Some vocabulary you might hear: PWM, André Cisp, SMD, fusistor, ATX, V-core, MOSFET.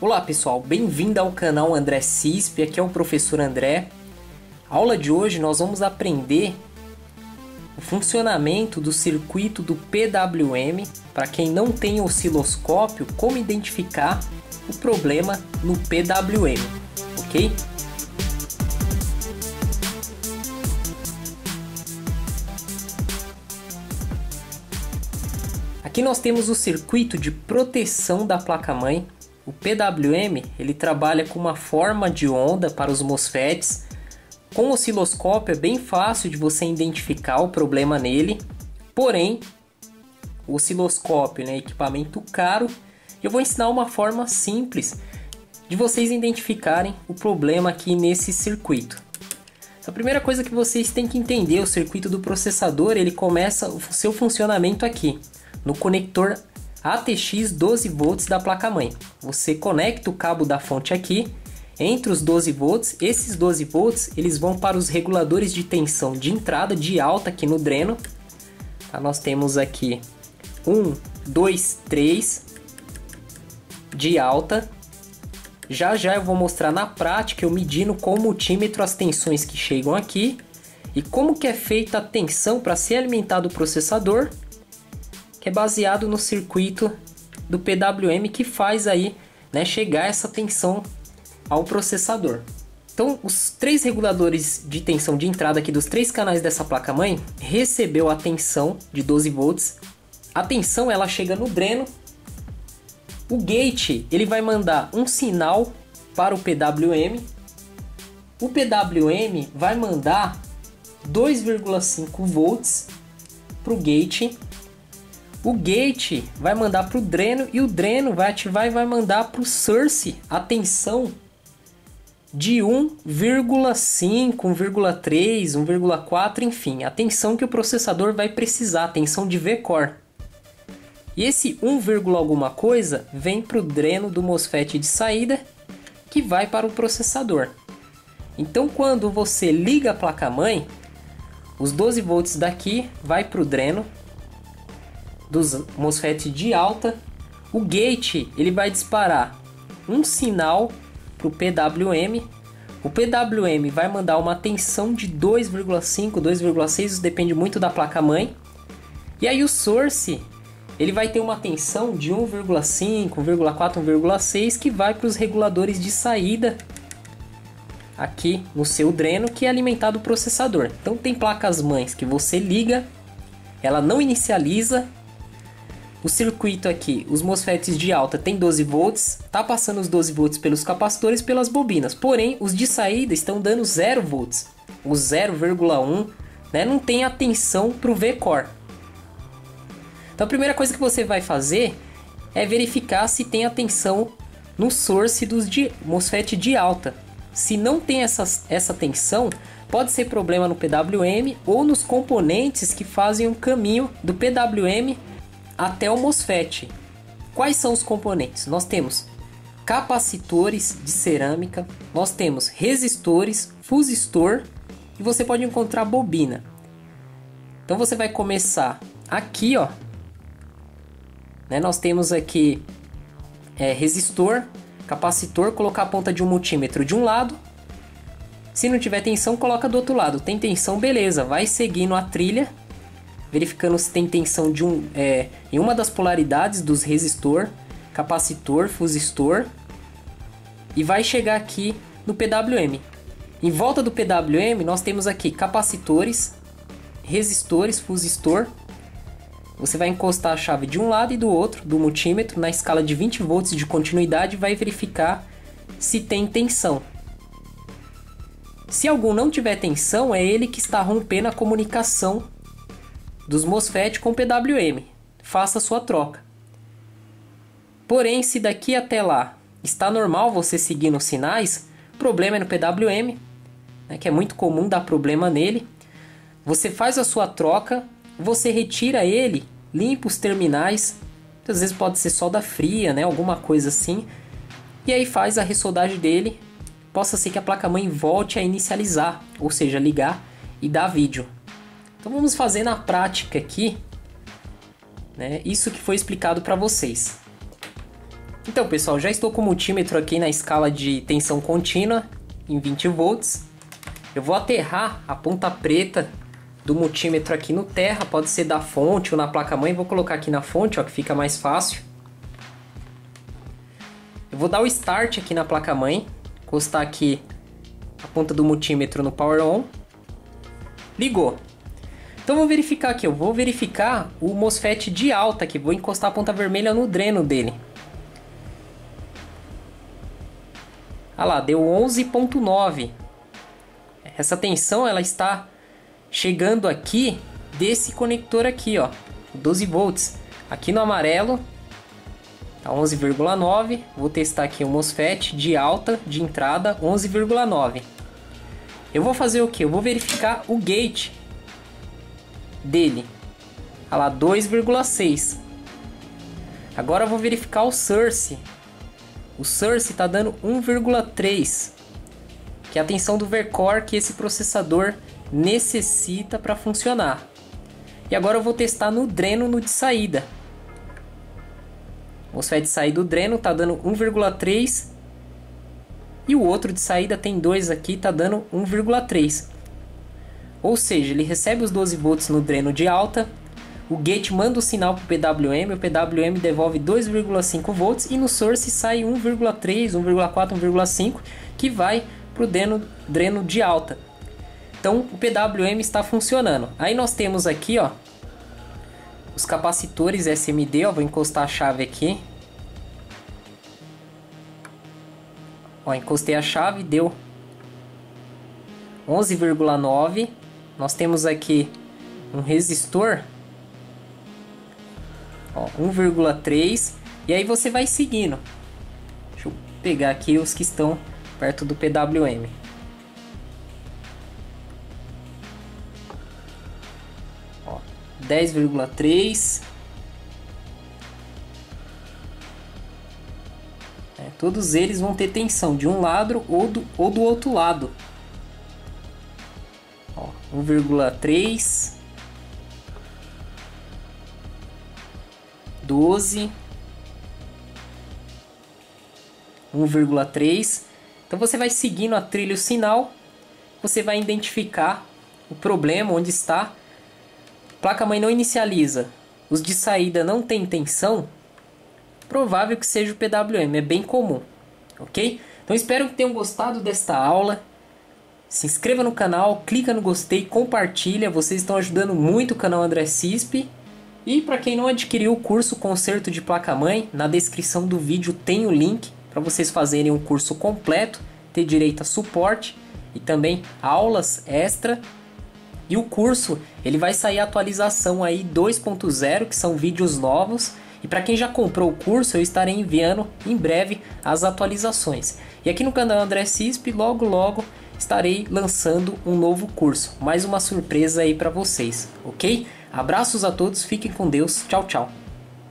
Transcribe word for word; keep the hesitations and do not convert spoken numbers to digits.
Olá pessoal, bem-vindo ao canal André Cisp, aqui é o professor André. A aula de hoje nós vamos aprender o funcionamento do circuito do P W M, para quem não tem osciloscópio, como identificar o problema no P W M, ok? Aqui nós temos o circuito de proteção da placa-mãe. O P W M ele trabalha com uma forma de onda para os MOSFETs. Com o osciloscópio é bem fácil de você identificar o problema nele. Porém, o osciloscópio, né, é equipamento caro. Eu vou ensinar uma forma simples de vocês identificarem o problema aqui nesse circuito. A primeira coisa que vocês têm que entender, o circuito do processador, ele começa o seu funcionamento aqui, no conector A T X doze volts da placa-mãe. Você conecta o cabo da fonte aqui, entre os doze volts, esses doze volts eles vão para os reguladores de tensão de entrada, de alta aqui no dreno. Tá? Nós temos aqui um, dois, três de alta. Já já eu vou mostrar na prática, eu medindo com o multímetro as tensões que chegam aqui e como que é feita a tensão para ser alimentado o processador, que é baseado no circuito do P W M que faz aí, né, chegar essa tensão ao processador. Então, os três reguladores de tensão de entrada aqui dos três canais dessa placa-mãe recebeu a tensão de doze volts. A tensão ela chega no dreno. O gate ele vai mandar um sinal para o P W M. O P W M vai mandar dois vírgula cinco volts para o gate. O gate vai mandar para o dreno e o dreno vai ativar e vai mandar para o source a tensão de um vírgula cinco, um vírgula três, um vírgula quatro, enfim, a tensão que o processador vai precisar, a tensão de V-core. E esse um, alguma coisa vem para o dreno do MOSFET de saída, que vai para o processador. Então, quando você liga a placa-mãe, os doze volts daqui vai para o dreno dos MOSFET de alta. O gate ele vai disparar um sinal para o P W M. O P W M vai mandar uma tensão de dois vírgula cinco, dois vírgula seis, isso depende muito da placa-mãe. E aí o source ele vai ter uma tensão de um vírgula cinco, um vírgula quatro, um vírgula seis, que vai para os reguladores de saída aqui no seu dreno, que é alimentado o processador. Então tem placas-mães que você liga, ela não inicializa. O circuito aqui, os MOSFETs de alta tem doze volts, tá passando os doze volts pelos capacitores, pelas bobinas. Porém, os de saída estão dando zero volts, o zero vírgula um, né, não tem a tensão para o V-core. Então a primeira coisa que você vai fazer é verificar se tem a tensão no source dos de MOSFET de alta. Se não tem essas, essa tensão, pode ser problema no P W M ou nos componentes que fazem o caminho do P W M até o MOSFET. Quais são os componentes? Nós temos capacitores de cerâmica, nós temos resistores, fusistor e você pode encontrar bobina. Então você vai começar aqui, ó, né? Nós temos aqui é, resistor, capacitor, colocar a ponta de um multímetro de um lado. Se não tiver tensão, coloca do outro lado. Tem tensão, beleza, vai seguindo a trilha, verificando se tem tensão de um, é, em uma das polaridades dos resistor, capacitor, fusistor, e vai chegar aqui no P W M. Em volta do P W M nós temos aqui capacitores, resistores, fusistor. Você vai encostar a chave de um lado e do outro do multímetro na escala de vinte volts de continuidade e vai verificar se tem tensão. Se algum não tiver tensão, é ele que está rompendo a comunicação dos MOSFET com P W M, faça sua troca. Porém, se daqui até lá está normal você seguindo os sinais, o problema é no P W M, né, que é muito comum dar problema nele. Você faz a sua troca, você retira ele, limpa os terminais, às vezes pode ser solda fria, né, alguma coisa assim, e aí faz a ressodagem dele. Possa ser que a placa-mãe volte a inicializar, ou seja, ligar e dar vídeo. Então vamos fazer na prática aqui, né, isso que foi explicado para vocês. Então, pessoal, já estou com o multímetro aqui na escala de tensão contínua em vinte volts. Eu vou aterrar a ponta preta do multímetro aqui no terra, pode ser da fonte ou na placa-mãe. Vou colocar aqui na fonte, ó, que fica mais fácil. Eu vou dar o start aqui na placa-mãe, encostar aqui a ponta do multímetro no power on. Ligou. Então vou verificar aqui, eu vou verificar o MOSFET de alta aqui, vou encostar a ponta vermelha no dreno dele. Ah lá, deu onze ponto nove. Essa tensão ela está chegando aqui desse conector aqui, ó, doze volts. Aqui no amarelo tá onze vírgula nove. Vou testar aqui o MOSFET de alta de entrada, onze vírgula nove. Eu vou fazer o que? Eu vou verificar o gate dele. Ah lá, dois vírgula seis. Agora eu vou verificar o source. O source está dando um vírgula três, que é a tensão do V-core que esse processador necessita para funcionar. E agora eu vou testar no dreno, no de saída. O MOSFET de saída do dreno está dando um vírgula três e o outro de saída, tem dois aqui, está dando um vírgula três. Ou seja, ele recebe os doze volts no dreno de alta. O gate manda o sinal para o P W M, o P W M devolve dois vírgula cinco volts e no source sai um vírgula três, um vírgula quatro, um vírgula cinco, que vai para o dreno, dreno de alta. Então o P W M está funcionando. Aí nós temos aqui, ó, os capacitores S M D, ó, vou encostar a chave aqui. Ó, encostei a chave, deu onze vírgula nove. Nós temos aqui um resistor, um vírgula três, e aí você vai seguindo. Deixa eu pegar aqui os que estão perto do P W M. dez vírgula três. É, todos eles vão ter tensão de um lado ou do, ou do outro lado. um vírgula três. doze, um vírgula três. Então você vai seguindo a trilha, o sinal, você vai identificar o problema, onde está. Placa-mãe não inicializa, os de saída não tem tensão, provável que seja o P W M, é bem comum, ok? Então espero que tenham gostado desta aula. Se inscreva no canal, clica no gostei, compartilha, vocês estão ajudando muito o canal André Cisp. E para quem não adquiriu o curso Conserto de Placa-Mãe, na descrição do vídeo tem o link para vocês fazerem um curso completo, ter direito a suporte e também aulas extra. E o curso, ele vai sair a atualização aí dois ponto zero, que são vídeos novos. E para quem já comprou o curso, eu estarei enviando em breve as atualizações. E aqui no canal André Cisp, logo logo estarei lançando um novo curso. Mais uma surpresa aí para vocês, ok? Abraços a todos, fiquem com Deus, tchau, tchau.